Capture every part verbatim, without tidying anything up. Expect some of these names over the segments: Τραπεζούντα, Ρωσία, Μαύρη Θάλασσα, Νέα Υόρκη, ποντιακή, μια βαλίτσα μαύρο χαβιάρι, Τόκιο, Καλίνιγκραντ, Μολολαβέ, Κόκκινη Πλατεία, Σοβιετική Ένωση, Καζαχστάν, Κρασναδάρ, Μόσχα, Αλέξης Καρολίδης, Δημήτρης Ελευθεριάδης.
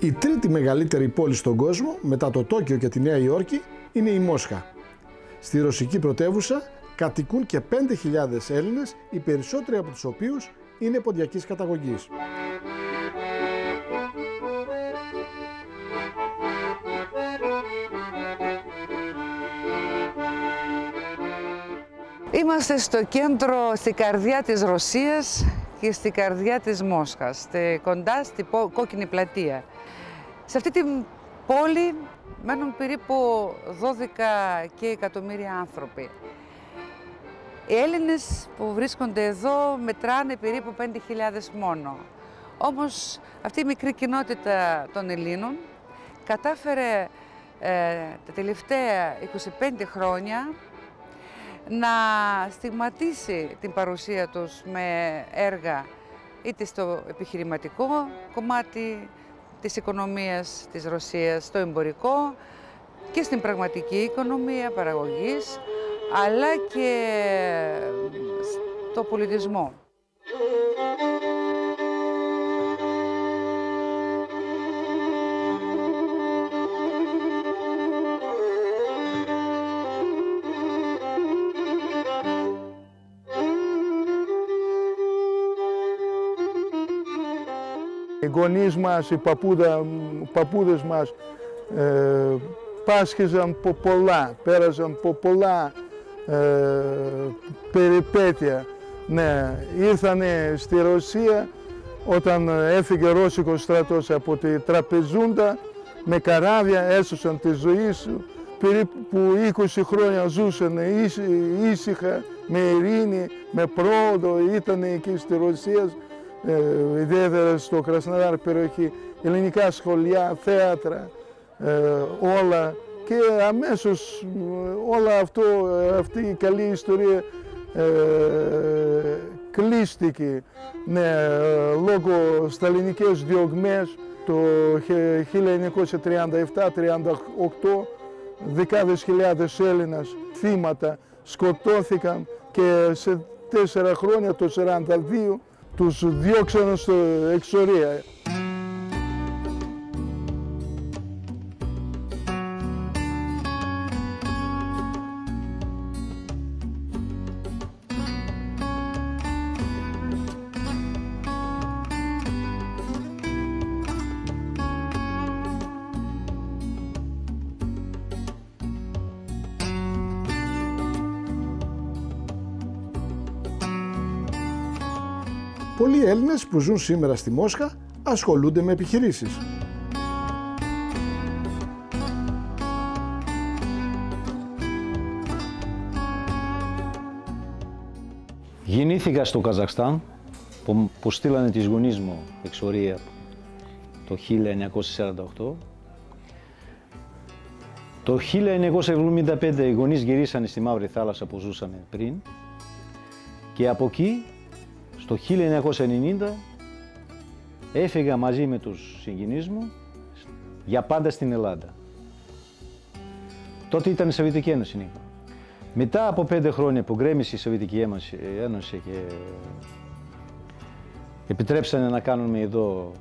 Η τρίτη μεγαλύτερη πόλη στον κόσμο, μετά το Τόκιο και τη Νέα Υόρκη, είναι η Μόσχα. Στη ρωσική πρωτεύουσα κατοικούν και πέντε χιλιάδες Έλληνες, οι περισσότεροι από τους οποίους είναι ποντιακής καταγωγής. Είμαστε στο κέντρο, στη καρδιά της Ρωσίας και στη καρδιά της Μόσχας, κοντά στη Κόκκινη Πλατεία. Σε αυτή την πόλη μένουν περίπου δώδεκα και εκατομμύρια άνθρωποι. Οι Έλληνες που βρίσκονται εδώ μετράνε περίπου πέντε χιλιάδες μόνο. Όμως αυτή η μικρή κοινότητα των Ελλήνων κατάφερε ε, τα τελευταία είκοσι πέντε χρόνια να στιγματίσει την παρουσία τους με έργα είτε στο επιχειρηματικό κομμάτι της οικονομίας της Ρωσίας, στο εμπορικό και στην πραγματική οικονομία παραγωγής, αλλά και στο πολιτισμό. Οι γονείς μας, οι παππούδα, παππούδες μας ε, πάσχεζαν από πολλά, πέραζαν από πολλά ε, περιπέτεια. Ναι, ήρθανε στη Ρωσία όταν έφυγε ρώσικος στρατός από τη Τραπεζούντα, με καράβια έσωσαν τη ζωή σου. Περίπου είκοσι χρόνια ζούσαν ήσυχα, με ειρήνη, με πρόοδο, ήταν εκεί στη Ρωσία. Ε, ιδιαίτερα στο Κρασναδάρ περιοχή, ελληνικά σχολεία, θέατρα, ε, όλα, και αμέσως όλα αυτό, αυτή η καλή ιστορία ε, κλείστηκε, ναι, λόγω σταλινικές διωγμές το χίλια εννιακόσια τριάντα επτά τριάντα οκτώ. Δεκάδες χιλιάδες Έλληνες θύματα σκοτώθηκαν και σε τέσσερα χρόνια, το σαράντα δύο, τους διώξαν στο εξορία. Πολλοί Έλληνες που ζουν σήμερα στη Μόσχα ασχολούνται με επιχειρήσεις. Γεννήθηκα στο Καζαχστάν, που, που στείλανε τις γονείς μου εξορία το χίλια εννιακόσια σαράντα οκτώ. Το χίλια εννιακόσια εβδομήντα πέντε οι γονείς γυρίσανε στη Μαύρη Θάλασσα που ζούσαμε πριν, και από εκεί το χίλια εννιακόσια ενενήντα έφυγα μαζί με τους συγγενείς μου για πάντα στην Ελλάδα. Τότε ήταν η Σοβιετική Ένωση. Μετά από πέντε χρόνια που γκρέμισε η Σοβιετική Ένωση και επιτρέψανε να κάνουμε εδώ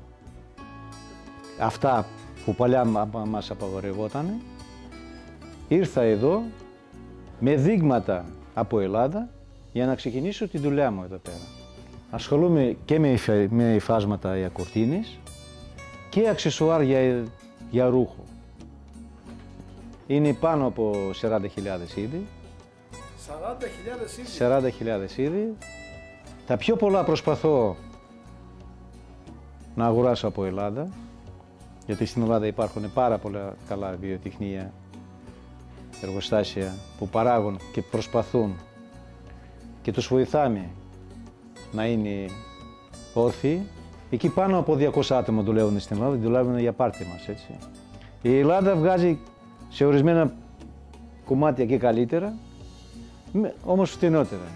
αυτά που παλιά μας απαγορευόταν, ήρθα εδώ με δείγματα από Ελλάδα για να ξεκινήσω τη δουλειά μου εδώ πέρα. Ασχολούμαι και με υφάσματα για κουρτίνες και αξεσουάρ για, για ρούχο. Είναι πάνω από σαράντα χιλιάδες είδη. σαράντα χιλιάδες είδη. σαράντα χιλιάδες είδη. Τα πιο πολλά προσπαθώ να αγοράσω από Ελλάδα, γιατί στην Ελλάδα υπάρχουν πάρα πολλά καλά βιοτεχνία, εργοστάσια που παράγουν και προσπαθούν και τους βοηθάμε να είναι όρθιοι. Εκεί πάνω από διακόσια άτομα δουλεύουν στην Ελλάδα, δουλεύουν για πάρτι μας, έτσι. Η Ελλάδα βγάζει σε ορισμένα κομμάτια και καλύτερα, όμως φτηνότερα.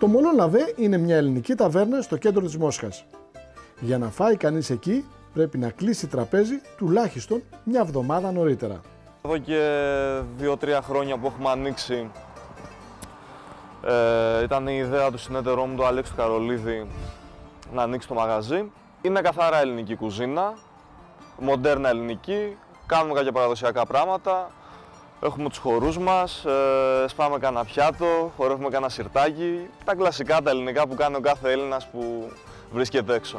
Το Μολολαβέ είναι μια ελληνική ταβέρνα στο κέντρο της Μόσχας. Για να φάει κανείς εκεί πρέπει να κλείσει τραπέζι τουλάχιστον μια εβδομάδα νωρίτερα. Εδώ και δύο-τρία χρόνια που έχουμε ανοίξει, ε, ήταν η ιδέα του συνεταιρό μου, του Αλέξη Καρολίδη, να ανοίξει το μαγαζί. Είναι καθαρά ελληνική κουζίνα, μοντέρνα ελληνική, κάνουμε κάποια παραδοσιακά πράγματα. Έχουμε τους χορούς μας, ε, σπάμε κανένα πιάτο, χορεύουμε κανένα σιρτάκι. Τα κλασικά, τα ελληνικά που κάνει ο κάθε Έλληνας που βρίσκεται έξω.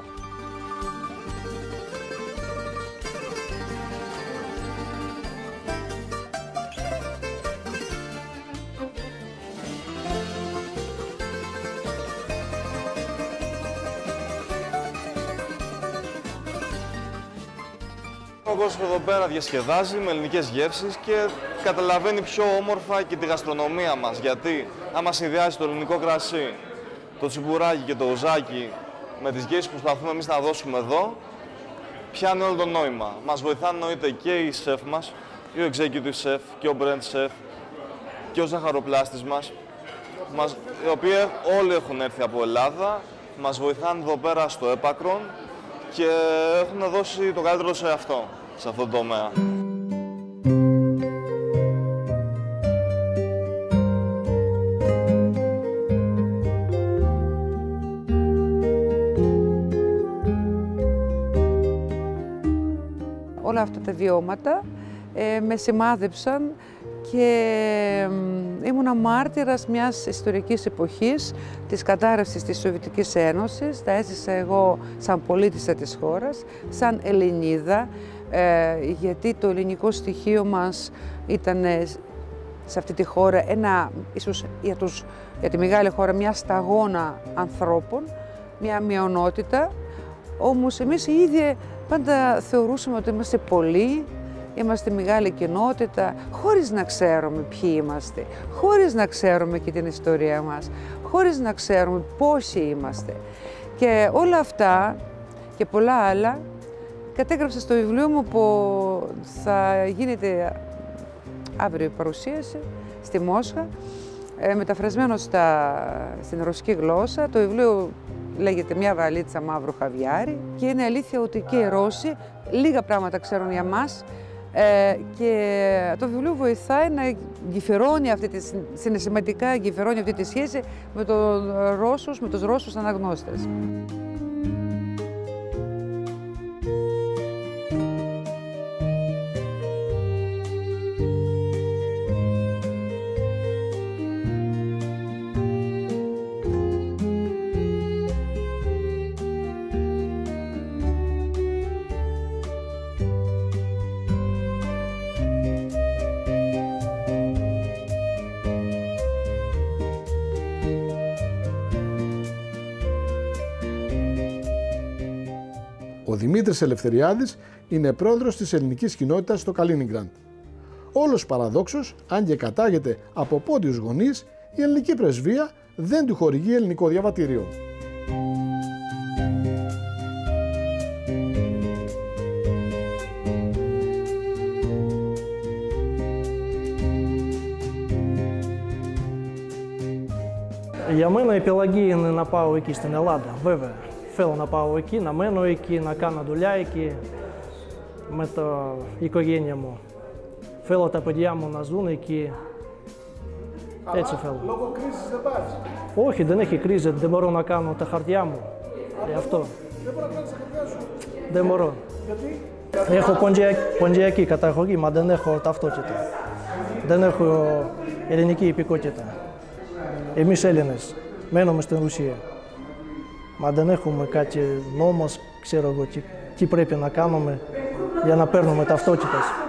Ο κόσμος εδώ πέρα διασκεδάζει με ελληνικές γεύσεις και καταλαβαίνει πιο όμορφα και τη γαστρονομία μας, γιατί άμα συνδυάζει το ελληνικό κρασί, το τσιμπουράκι και το ουζάκι με τις γεύσεις που προσπαθούμε εμείς να δώσουμε εδώ, πιάνει όλο το νόημα. Μας βοηθάνε εννοείται και οι σεφ μας, και ο executive chef, και ο brand chef, και ο ζαχαροπλάστης μας, μας οι οποίοι όλοι έχουν έρθει από Ελλάδα, μας βοηθάνε εδώ πέρα στο έπακρον και έχουν δώσει το καλύτερο σε αυτό, σε αυτόν τον τομέα. Όλα αυτά τα βιώματα ε, με σημάδεψαν και ήμουνα μάρτυρας μιας ιστορικής εποχής της κατάρρευσης της Σοβιετικής Ένωσης. Τα έζησα εγώ σαν πολίτησα της χώρας, σαν Ελληνίδα, ε, γιατί το ελληνικό στοιχείο μας ήταν σε αυτή τη χώρα ένα, ίσως για, τους, για τη μεγάλη χώρα, μια σταγόνα ανθρώπων, μια μειονότητα. Όμως εμείς οι ίδιοι πάντα θεωρούσαμε ότι είμαστε πολλοί, είμαστε μεγάλη κοινότητα, χωρίς να ξέρουμε ποιοι είμαστε, χωρίς να ξέρουμε και την ιστορία μας, χωρίς να ξέρουμε πόσοι είμαστε. Και όλα αυτά και πολλά άλλα κατέγραψα στο βιβλίο μου που θα γίνεται αύριο η παρουσίαση στη Μόσχα, μεταφρασμένο στα, στην ρωσική γλώσσα. Το βιβλίο λέγεται «Μια βαλίτσα μαύρο χαβιάρι» και είναι αλήθεια ότι και οι Ρώσοι λίγα πράγματα ξέρουν για μας ε, και το βιβλίο βοηθάει να γεφυρώνει αυτή τη, συναισθηματικά γεφυρώνει αυτή τη σχέση με, τον Ρώσους, με τους Ρώσους αναγνώστες. Ο Δημήτρης Ελευθεριάδης είναι πρόεδρος της ελληνικής κοινότητας στο Καλίνιγκραντ. Όλος παραδόξως, αν και κατάγεται από πόντιους γονείς, η ελληνική πρεσβεία δεν του χορηγεί ελληνικό διαβατήριο. Για μένα η πελαγία είναι να πάω εκεί στην Ελλάδα, βέβαια. Θέλω να πάω εκεί, να μένω εκεί, να κάνω δουλειά εκεί με το οικογένεια μου. Θέλω τα παιδιά μου να ζουν εκεί. Αλλά έτσι θέλω. Λόγω κρίσης δεν πας. Όχι, δεν έχει κρίση, δεν μπορώ να κάνω τα χαρτιά μου. Α, αυτό. Δεν μπορώ να κάνω τα χαρτιά σου. Δεν μπορώ. Γιατί? Έχω ποντιακή καταγωγή, μα δεν έχω ταυτότητα. Δεν έχω ελληνική υπηκότητα. Εμείς Έλληνες μένουμε στην Ρωσία. Μα δεν έχουμε κάτι νόμος, ξέρω εγώ τι, τι πρέπει να κάνουμε για να παίρνουμε ταυτότητες.